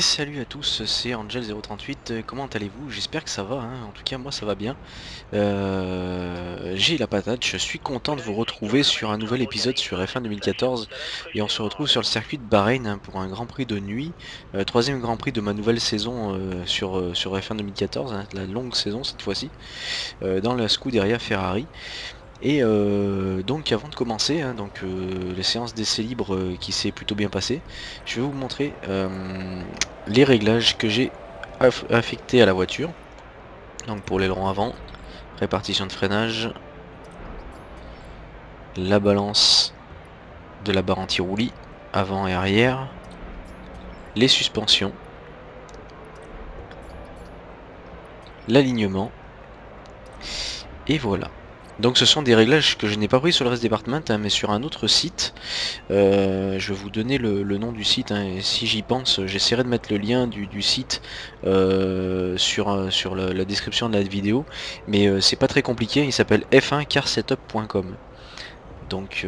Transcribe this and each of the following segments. Et salut à tous, c'est Angel038, comment allez-vous? J'espère que ça va, hein. En tout cas moi ça va bien. J'ai la patate, je suis content de vous retrouver sur un nouvel épisode sur F1 2014. Et on se retrouve sur le circuit de Bahreïn, hein, pour un Grand Prix de nuit. Troisième Grand Prix de ma nouvelle saison sur F1 2014, hein, la longue saison cette fois-ci, dans la Scuderia Ferrari. Et donc avant de commencer, hein, donc, la séance d'essai libre qui s'est plutôt bien passée, je vais vous montrer les réglages que j'ai affectés à la voiture. Donc pour l'aileron avant, répartition de freinage, la balance de la barre anti-roulis avant et arrière, les suspensions, l'alignement, et voilà. Donc ce sont des réglages que je n'ai pas pris sur le RaceDepartment, hein, mais sur un autre site. Je vais vous donner le nom du site, hein, et si j'y pense, j'essaierai de mettre le lien du site sur la description de la vidéo. Mais c'est pas très compliqué, il s'appelle f1carsetup.com. Donc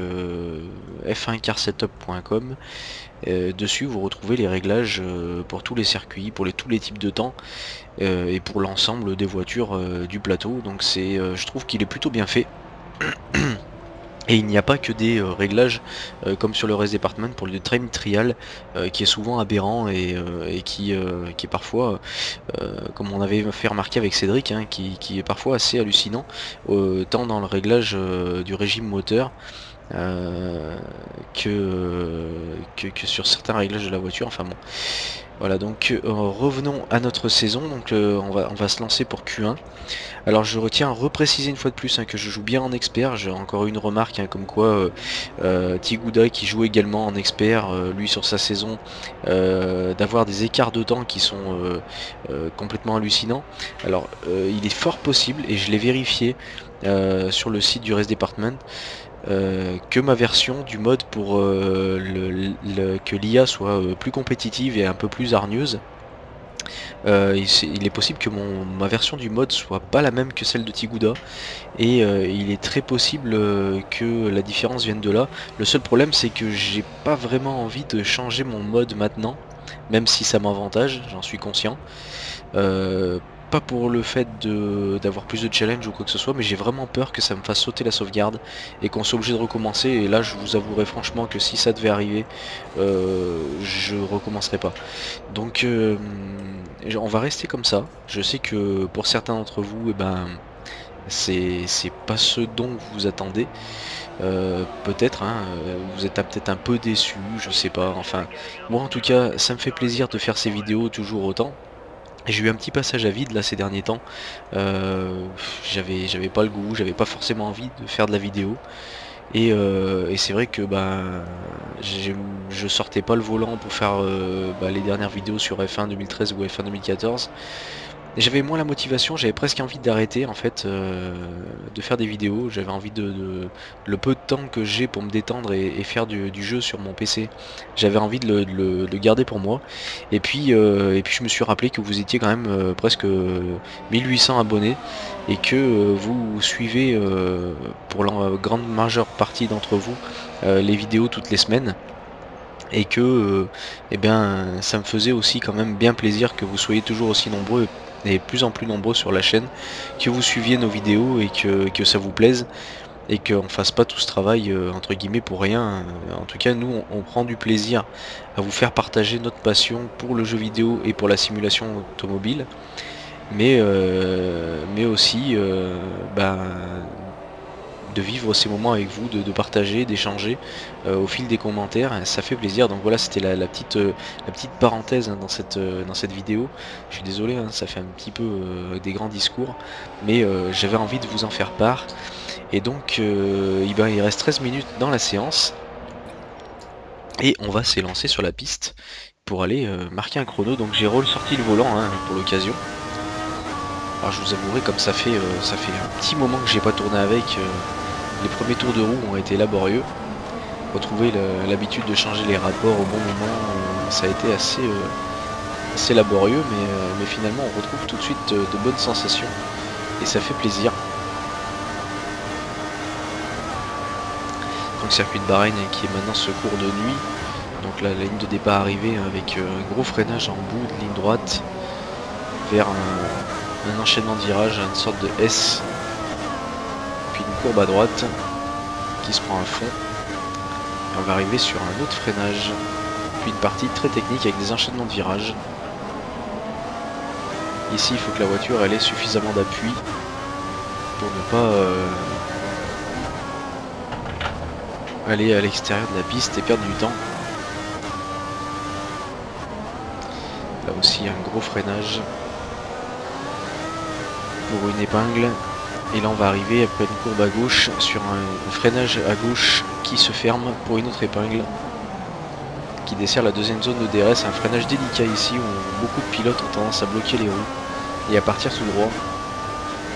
f1carsetup.com, dessus vous retrouvez les réglages pour tous les circuits, pour tous les types de temps et pour l'ensemble des voitures du plateau. Donc c'est, je trouve qu'il est plutôt bien fait. Et il n'y a pas que des réglages comme sur le RaceDepartment pour le trim trial qui est souvent aberrant et qui est parfois, comme on avait fait remarquer avec Cédric, hein, qui est parfois assez hallucinant, tant dans le réglage du régime moteur que sur certains réglages de la voiture. Enfin bon, voilà. Donc revenons à notre saison. Donc on va se lancer pour Q1. Alors je retiens à repréciser une fois de plus, hein, que je joue bien en expert. J'ai encore une remarque, hein, comme quoi Tigouda qui joue également en expert, lui sur sa saison, d'avoir des écarts de temps qui sont complètement hallucinants. Alors il est fort possible, et je l'ai vérifié sur le site du RaceDepartment, que ma version du mode pour que l'IA soit plus compétitive et un peu plus hargneuse, il est possible que ma version du mode soit pas la même que celle de Tigouda, et il est très possible que la différence vienne de là. Le seul problème, c'est que j'ai pas vraiment envie de changer mon mode maintenant, même si ça m'avantage, j'en suis conscient, pas pour le fait d'avoir plus de challenge ou quoi que ce soit, mais j'ai vraiment peur que ça me fasse sauter la sauvegarde et qu'on soit obligé de recommencer. Et là je vous avouerai franchement que si ça devait arriver, je recommencerai pas. Donc on va rester comme ça. Je sais que pour certains d'entre vous, eh ben, c'est pas ce dont vous attendez, peut-être, hein, vous êtes peut-être un peu déçu, je sais pas. Enfin moi en tout cas ça me fait plaisir de faire ces vidéos toujours autant. J'ai eu un petit passage à vide là ces derniers temps, j'avais pas le goût, j'avais pas forcément envie de faire de la vidéo, et c'est vrai que bah, je sortais pas le volant pour faire bah, les dernières vidéos sur F1 2013 ou F1 2014, j'avais moins la motivation, j'avais presque envie d'arrêter en fait, de faire des vidéos, j'avais envie le peu de temps que j'ai pour me détendre et faire du jeu sur mon PC, j'avais envie de le garder pour moi. Et puis, je me suis rappelé que vous étiez quand même presque 1800 abonnés, et que vous suivez, pour la grande majeure partie d'entre vous, les vidéos toutes les semaines. Et que eh bien, ça me faisait aussi quand même bien plaisir que vous soyez toujours aussi nombreux, et plus en plus nombreux sur la chaîne, que vous suiviez nos vidéos et que ça vous plaise, et qu'on ne fasse pas tout ce travail entre guillemets pour rien. En tout cas nous on prend du plaisir à vous faire partager notre passion pour le jeu vidéo et pour la simulation automobile, mais aussi bah, de vivre ces moments avec vous, de partager, d'échanger au fil des commentaires, ça fait plaisir. Donc voilà, c'était la petite parenthèse, hein, dans cette vidéo. Je suis désolé, hein, ça fait un petit peu des grands discours, mais j'avais envie de vous en faire part. Et donc ben, il reste 13 minutes dans la séance, et on va s'élancer sur la piste pour aller marquer un chrono. Donc j'ai ressorti le volant, hein, pour l'occasion. Alors je vous avouerai, comme ça fait un petit moment que j'ai pas tourné avec, les premiers tours de roue ont été laborieux. Retrouver l'habitude de changer les rapports au bon moment, ça a été assez laborieux, mais finalement on retrouve tout de suite de bonnes sensations, et ça fait plaisir. Donc circuit de Bahreïn qui est maintenant ce cours de nuit, donc donc là, la ligne de départ arrivée avec un gros freinage en bout de ligne droite vers un enchaînement de virages, une sorte de S, puis une courbe à droite qui se prend à fond. Et on va arriver sur un autre freinage, puis une partie très technique avec des enchaînements de virages. Ici, il faut que la voiture elle ait suffisamment d'appui pour ne pas aller à l'extérieur de la piste et perdre du temps. Là aussi, un gros freinage pour une épingle. Et là, on va arriver après une courbe à gauche sur un freinage à gauche qui se ferme pour une autre épingle qui dessert la deuxième zone de DRS. Un freinage délicat ici où beaucoup de pilotes ont tendance à bloquer les roues et à partir tout droit.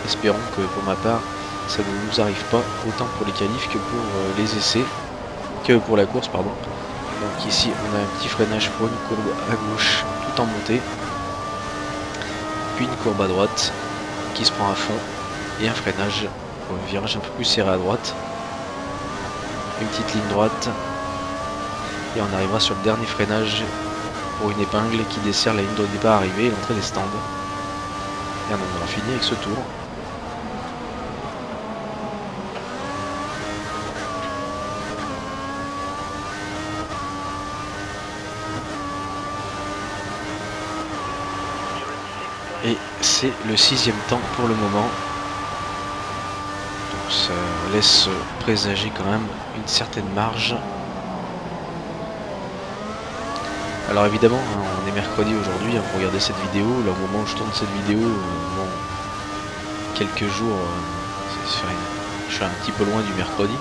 Espérons que pour ma part ça ne nous arrive pas, autant pour les qualifs que pour les essais, que pour la course pardon. Donc ici on a un petit freinage pour une courbe à gauche tout en montée, puis une courbe à droite qui se prend à fond et un freinage pour un virage un peu plus serré à droite, une petite ligne droite. Et on arrivera sur le dernier freinage pour une épingle qui dessert la ligne de départ arrivée et l'entrée des stands. Et on en aura fini avec ce tour. Et c'est le 6e temps pour le moment. Donc ça laisse présager quand même une certaine marge. Alors évidemment, hein, on est mercredi aujourd'hui, hein, pour regarder cette vidéo. Là, au moment où je tourne cette vidéo, bon, quelques jours, je suis un petit peu loin du mercredi.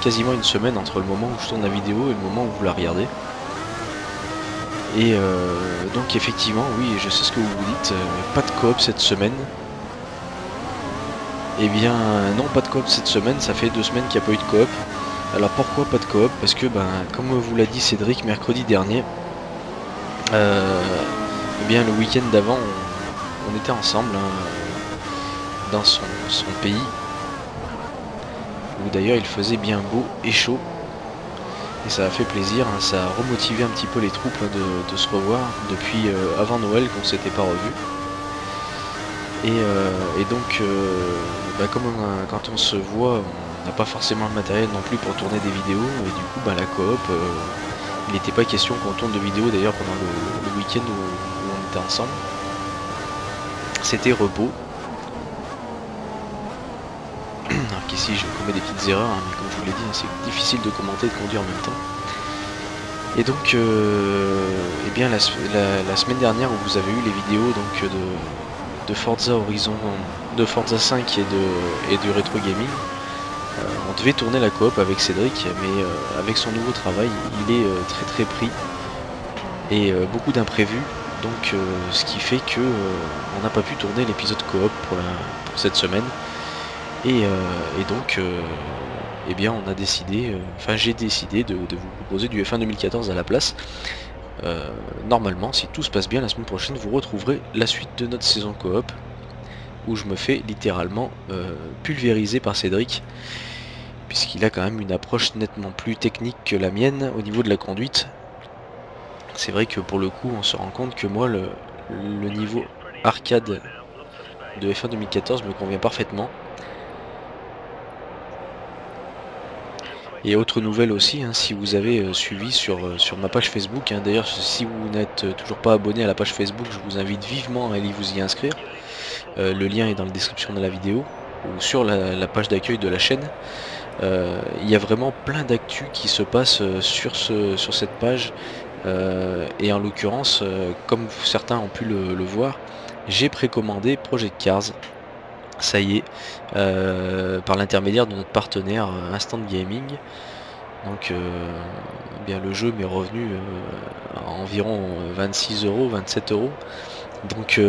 Quasiment une semaine entre le moment où je tourne la vidéo et le moment où vous la regardez. Et donc effectivement, oui, je sais ce que vous vous dites, pas de coop cette semaine. Eh bien, non, pas de coop cette semaine, ça fait 2 semaines qu'il n'y a pas eu de coop. Alors pourquoi pas de coop? Parce que, ben, comme vous l'a dit Cédric mercredi dernier, eh bien le week-end d'avant on était ensemble hein, dans son pays où d'ailleurs il faisait bien beau et chaud et ça a fait plaisir hein, ça a remotivé un petit peu les troupes hein, de se revoir depuis avant Noël qu'on s'était pas revus et donc bah, comme quand on se voit on n'a pas forcément le matériel non plus pour tourner des vidéos et du coup bah, la coop il n'était pas question qu'on tourne de vidéos d'ailleurs pendant le week-end où on était ensemble. C'était repos. Alors qu'ici je commets des petites erreurs, hein, mais comme je vous l'ai dit, hein, c'est difficile de commenter et de conduire en même temps. Et donc, eh bien, la semaine dernière où vous avez eu les vidéos donc, de Forza Horizon, de Forza 5 et de Retro Gaming, on devait tourner la coop avec Cédric, mais avec son nouveau travail, il est très très pris et beaucoup d'imprévus. Donc ce qui fait que on n'a pas pu tourner l'épisode coop pour cette semaine. Et donc, eh bien, on a décidé, enfin j'ai décidé de vous proposer du F1 2014 à la place. Normalement, si tout se passe bien, la semaine prochaine, vous retrouverez la suite de notre saison coop, où je me fais littéralement pulvériser par Cédric, puisqu'il a quand même une approche nettement plus technique que la mienne au niveau de la conduite. C'est vrai que pour le coup on se rend compte que moi le niveau arcade de F1 2014 me convient parfaitement. Et autre nouvelle aussi, hein, si vous avez suivi sur ma page Facebook, hein, d'ailleurs si vous n'êtes toujours pas abonné à la page Facebook, je vous invite vivement à aller vous y inscrire. Le lien est dans la description de la vidéo ou sur la page d'accueil de la chaîne. Il y a vraiment plein d'actu qui se passe sur cette page et en l'occurrence, comme certains ont pu le voir, j'ai précommandé Project Cars. Ça y est, par l'intermédiaire de notre partenaire Instant Gaming. Donc eh bien le jeu m'est revenu à environ 26 €, 27 €. Donc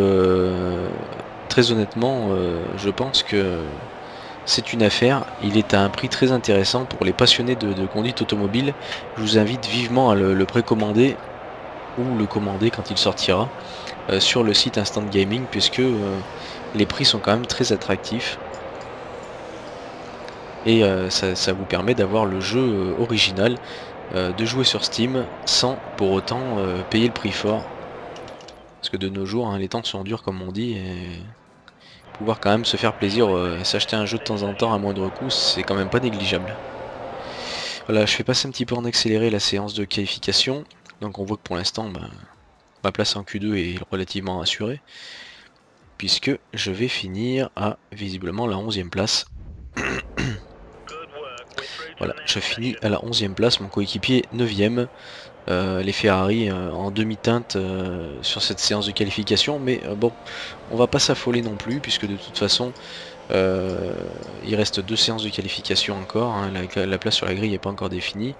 très honnêtement, je pense que c'est une affaire. Il est à un prix très intéressant pour les passionnés de conduite automobile. Je vous invite vivement à le précommander ou le commander quand il sortira sur le site Instant Gaming, puisque les prix sont quand même très attractifs. Et ça vous permet d'avoir le jeu original de jouer sur Steam sans pour autant payer le prix fort. Parce que de nos jours, hein, les temps sont durs comme on dit, et pouvoir quand même se faire plaisir, s'acheter un jeu de temps en temps à moindre coût, c'est quand même pas négligeable. Voilà, je fais passer un petit peu en accéléré la séance de qualification. Donc on voit que pour l'instant, bah, ma place en Q2 est relativement assurée, puisque je vais finir à visiblement la 11e place. Voilà, je finis à la 11e place, mon coéquipier 9e. Les Ferrari en demi-teinte sur cette séance de qualification, mais bon, on va pas s'affoler non plus, puisque de toute façon, il reste 2 séances de qualification encore, hein, la place sur la grille n'est pas encore définie.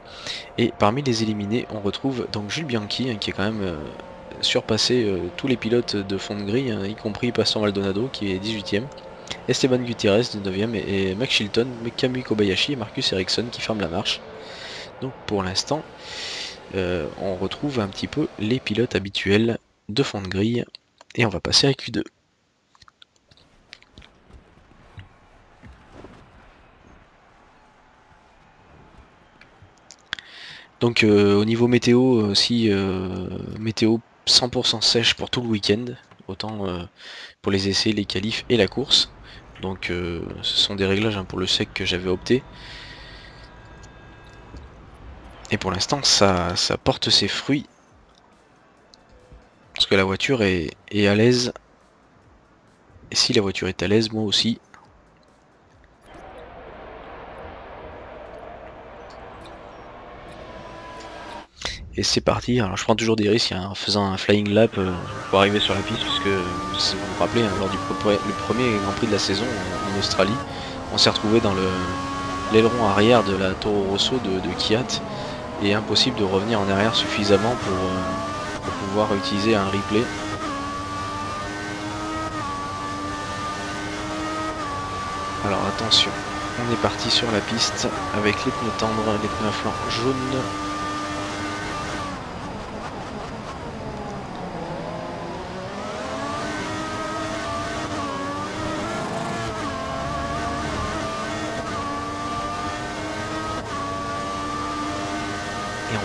Et parmi les éliminés, on retrouve donc Jules Bianchi, hein, qui est quand même surpassé tous les pilotes de fond de grille, hein, y compris Pastor Maldonado qui est 18e, Esteban Gutierrez de 9e, et Max Chilton, Kamui Kobayashi et Marcus Ericsson qui ferment la marche. Donc pour l'instant, on retrouve un petit peu les pilotes habituels de fond de grille, et on va passer à Q2. Donc au niveau météo aussi, météo 100% sèche pour tout le week-end, autant pour les essais, les qualifs et la course. Donc ce sont des réglages, hein, pour le sec que j'avais opté. Et pour l'instant ça porte ses fruits, parce que la voiture est à l'aise. Et si la voiture est à l'aise, moi aussi. Et c'est parti. Alors je prends toujours des risques, hein, en faisant un flying lap pour arriver sur la piste, puisque si vous vous rappelez, hein, lors du premier Grand Prix de la saison en Australie, on s'est retrouvé dans l'aileron arrière de la Toro Rosso de Kiat, et impossible de revenir en arrière suffisamment pour pouvoir utiliser un replay. Alors attention, on est parti sur la piste avec les pneus tendres, les pneus à flanc jaunes.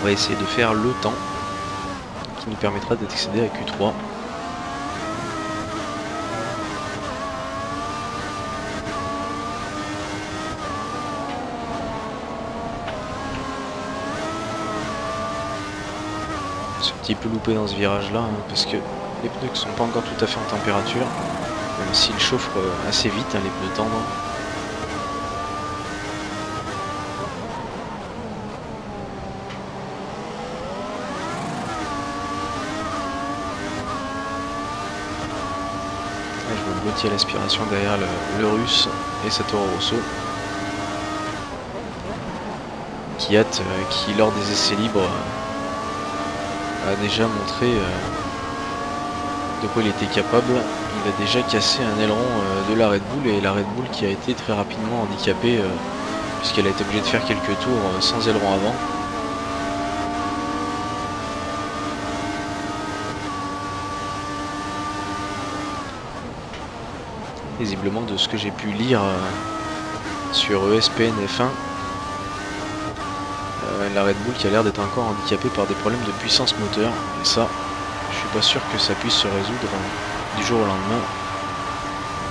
On va essayer de faire le temps qui nous permettra d'accéder à Q3. C'est un petit peu loupé dans ce virage là, hein, parce que les pneus ne sont pas encore tout à fait en température, même s'ils chauffent assez vite, hein, les pneus tendres. À l'aspiration derrière le russe et sa Toro Rosso. Kiat qui lors des essais libres a déjà montré de quoi il était capable. Il a déjà cassé un aileron de la Red Bull, et la Red Bull qui a été très rapidement handicapée puisqu'elle a été obligée de faire quelques tours sans aileron avant. Visiblement, de ce que j'ai pu lire sur ESPN F1, la Red Bull qui a l'air d'être encore handicapée par des problèmes de puissance moteur, et ça, je suis pas sûr que ça puisse se résoudre du jour au lendemain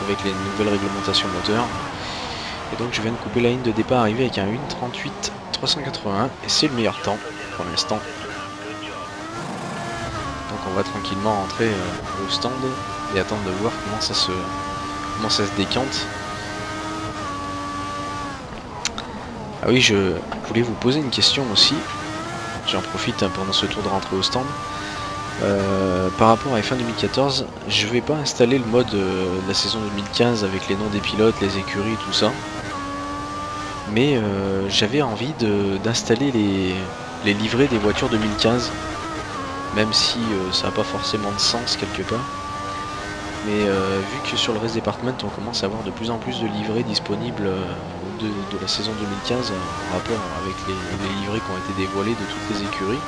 avec les nouvelles réglementations moteur. Et donc je viens de couper la ligne de départ arrivée avec un 1.38.381, et c'est le meilleur temps pour l'instant. Donc on va tranquillement rentrer au stand et attendre de voir comment ça se décante. Ah oui, je voulais vous poser une question aussi, j'en profite pendant ce tour de rentrée au stand. Par rapport à F1 2014, je vais pas installer le mode de la saison 2015 avec les noms des pilotes, les écuries, tout ça, mais j'avais envie d'installer les livrets des voitures 2015, même si ça n'a pas forcément de sens quelque part. Mais vu que sur le RaceDepartment on commence à avoir de plus en plus de livrets disponibles de la saison 2015 en rapport avec les livrets qui ont été dévoilés de toutes les écuries,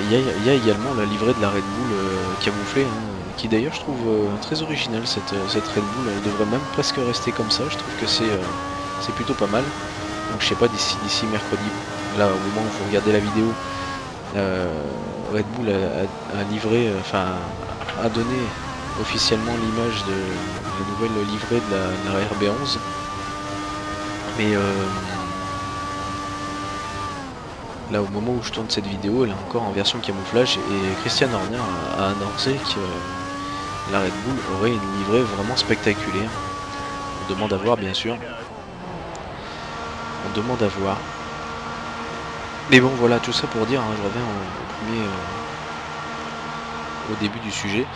il y a également la livrée de la Red Bull camouflée, hein, qui d'ailleurs je trouve très originale. Cette Red Bull, elle devrait même presque rester comme ça, je trouve que c'est plutôt pas mal. Donc je sais pas, d'ici mercredi, là au moment où vous regardez la vidéo, Red Bull a livré, enfin a donné officiellement l'image de la nouvelle livrée de la RB11. Mais là au moment où je tourne cette vidéo, elle est encore en version camouflage et Christian Horner a annoncé que la Red Bull aurait une livrée vraiment spectaculaire. On demande à voir, bien sûr. On demande à voir. Mais bon, voilà, tout ça pour dire, hein, je reviens au début du sujet,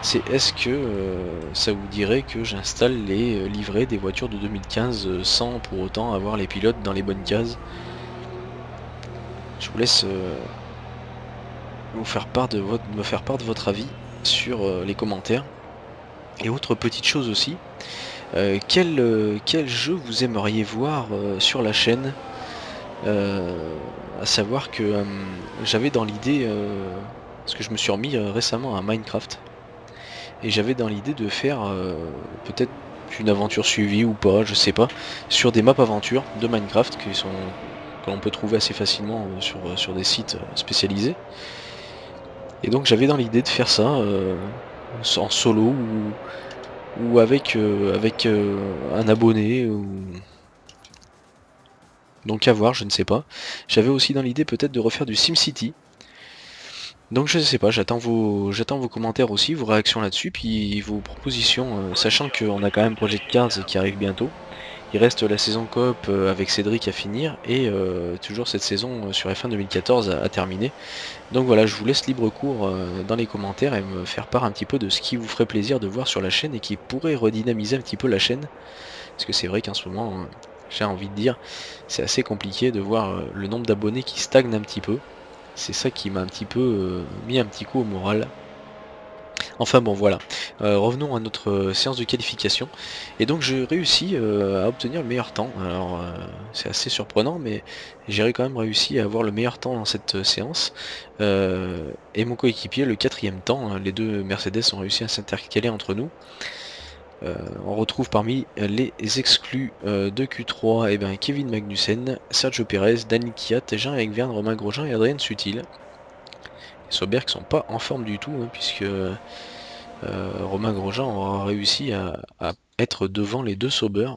c'est est-ce que ça vous dirait que j'installe les livrets des voitures de 2015 sans pour autant avoir les pilotes dans les bonnes cases? Je vous laisse me faire part de votre avis sur les commentaires. Et autre petite chose aussi, quel jeu vous aimeriez voir sur la chaîne? À savoir que j'avais dans l'idée, parce que je me suis remis récemment à Minecraft, et j'avais dans l'idée de faire peut-être une aventure suivie ou pas, je sais pas, sur des maps aventures de Minecraft que l'on peut trouver assez facilement sur des sites spécialisés. Et donc j'avais dans l'idée de faire ça en solo ou avec un abonné ou... Donc à voir, je ne sais pas. J'avais aussi dans l'idée peut-être de refaire du SimCity. Donc je ne sais pas, j'attends vos commentaires aussi, vos réactions là-dessus, puis vos propositions, sachant qu'on a quand même Project Cars qui arrive bientôt. Il reste la saison coop avec Cédric à finir, et toujours cette saison sur F1 2014 à terminer. Donc voilà, je vous laisse libre cours dans les commentaires et me faire part un petit peu de ce qui vous ferait plaisir de voir sur la chaîne et qui pourrait redynamiser un petit peu la chaîne. Parce que c'est vrai qu'en ce moment... j'ai envie de dire, c'est assez compliqué de voir le nombre d'abonnés qui stagne un petit peu. C'est ça qui m'a un petit peu mis un petit coup au moral. Enfin bon, voilà. Revenons à notre séance de qualification. Et donc j'ai réussi à obtenir le meilleur temps. Alors c'est assez surprenant, mais j'ai quand même réussi à avoir le meilleur temps dans cette séance. Et mon coéquipier, le quatrième temps, les deux Mercedes ont réussi à s'intercaler entre nous. On retrouve parmi les exclus de Q3 et ben Kevin Magnussen, Sergio Perez, Daniil Kvyat, Jean-Eric Vergne, Romain Grosjean et Adrien Sutil. Les Sauber qui sont pas en forme du tout, hein, puisque Romain Grosjean aura réussi à être devant les deux Sauber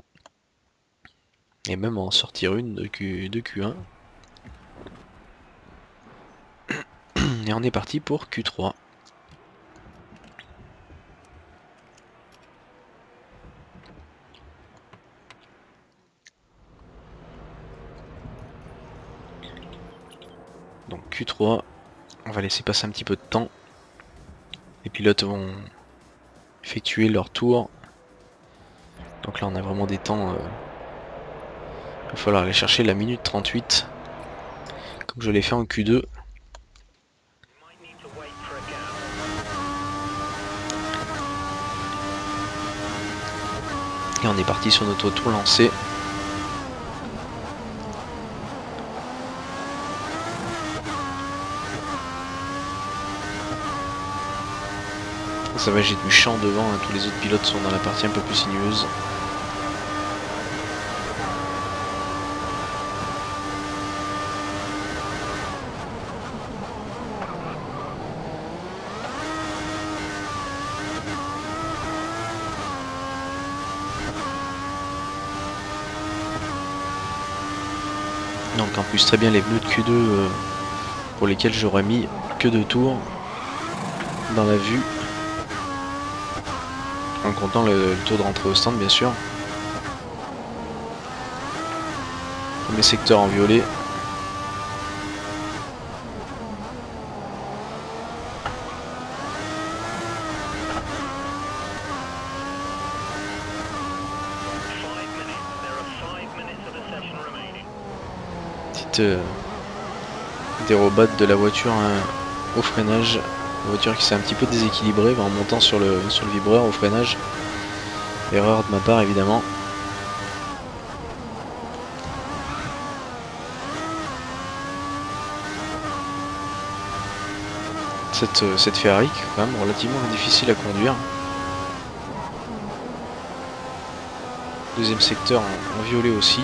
et même à en sortir une de Q1. Et on est parti pour Q3. Donc Q3, on va laisser passer un petit peu de temps. Les pilotes vont effectuer leur tour. Donc là on a vraiment des temps. Il va falloir aller chercher la minute 38. Comme je l'ai fait en Q2. Et on est parti sur notre tour lancé. Ça va, j'ai du champ devant, hein. Tous les autres pilotes sont dans la partie un peu plus sinueuse. Donc en plus très bien les pneus de Q2 pour lesquels j'aurais mis que 2 tours dans la vue. En comptant le tour de rentrée au stand, bien sûr. Premier secteur en violet. Petite dérobade de la voiture, hein, au freinage. La voiture qui s'est un petit peu déséquilibrée en montant sur le vibreur au freinage. Erreur de ma part évidemment. Cette Ferrari qui est quand même relativement difficile à conduire. Deuxième secteur en violet aussi.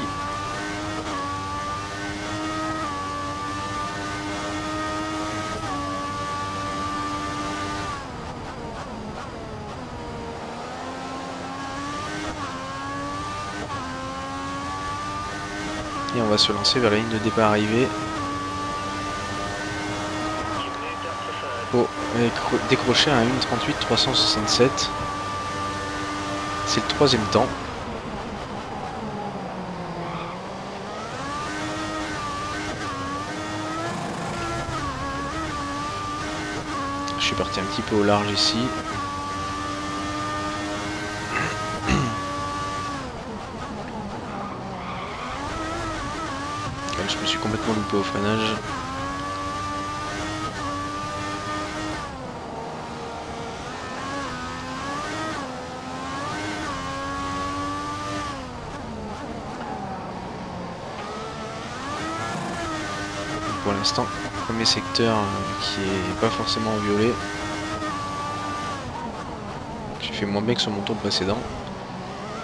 Et on va se lancer vers la ligne de départ arrivée. Pour décrocher un 1.38.367. C'est le troisième temps. Je suis parti un petit peu au large ici. Je me suis complètement loupé au freinage. Pour l'instant, premier secteur qui est pas forcément violet. J'ai fait moins bien que sur mon tour précédent.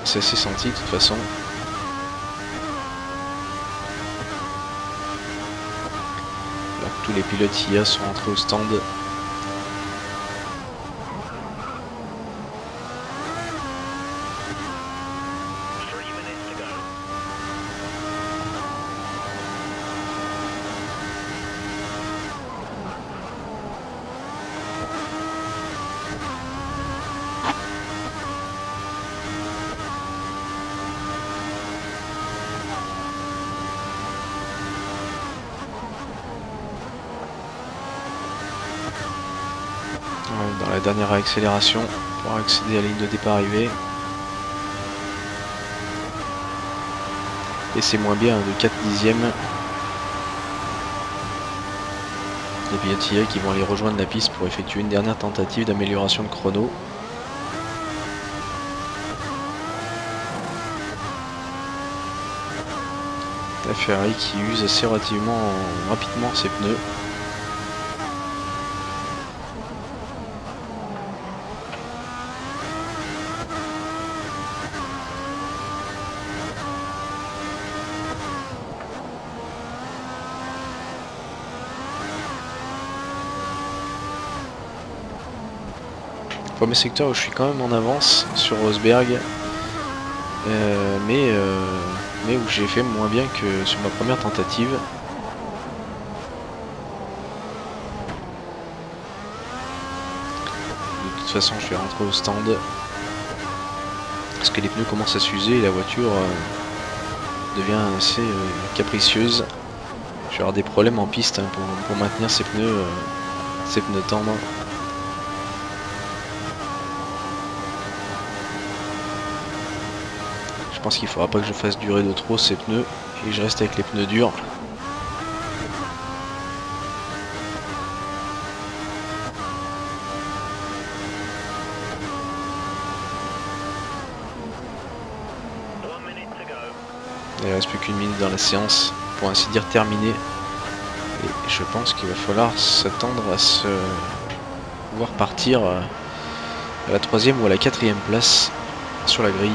Ça s'est senti de toute façon. Alors que tous les pilotes IA sont rentrés au stand. Dernière accélération pour accéder à la ligne de départ arrivée. Et c'est moins bien de 4 dixièmes. Les pilotes IA qui vont aller rejoindre la piste pour effectuer une dernière tentative d'amélioration de chrono. La Ferrari qui use assez rapidement ses pneus. Premier secteur où je suis quand même en avance sur Rosberg, mais où j'ai fait moins bien que sur ma première tentative. De toute façon je vais rentrer au stand parce que les pneus commencent à s'user et la voiture devient assez capricieuse. Je vais avoir des problèmes en piste hein, pour maintenir ces pneus tendres. Je pense qu'il ne faudra pas que je fasse durer de trop ces pneus et je reste avec les pneus durs. Il ne reste plus qu'une minute dans la séance pour ainsi dire terminée. Et je pense qu'il va falloir s'attendre à se voir partir à la troisième ou à la quatrième place sur la grille.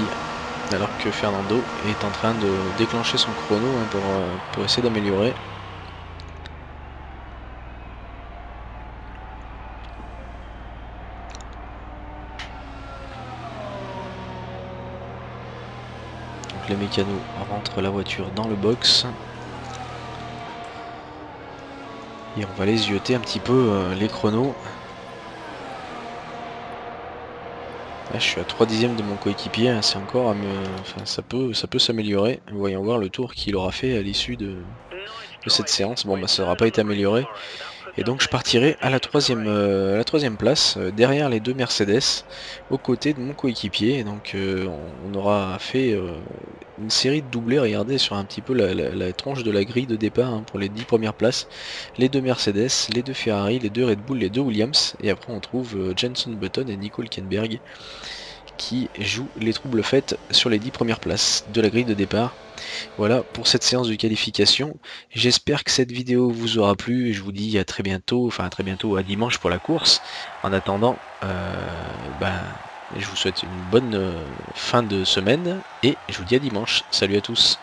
Alors que Fernando est en train de déclencher son chrono hein, pour essayer d'améliorer. Donc les mécanos rentrent la voiture dans le box. Et on va les zioter un petit peu les chronos. Là, je suis à 3 dixièmes de mon coéquipier, hein, c'est encore à me... Enfin, ça peut s'améliorer. Voyons voir le tour qu'il aura fait à l'issue de cette séance. Bon bah ça n'aura pas été amélioré. Et donc je partirai à la troisième place, derrière les deux Mercedes, aux côtés de mon coéquipier. Et donc on aura fait une série de doublés, regardez sur un petit peu la tronche de la grille de départ hein, pour les 10 premières places. Les deux Mercedes, les deux Ferrari, les deux Red Bull, les deux Williams. Et après on trouve Jenson Button et Nico Hülkenberg qui jouent les troubles faites sur les 10 premières places de la grille de départ. Voilà pour cette séance de qualification. J'espère que cette vidéo vous aura plu et je vous dis à très bientôt, enfin à très bientôt, à dimanche pour la course. En attendant, je vous souhaite une bonne fin de semaine et je vous dis à dimanche. Salut à tous.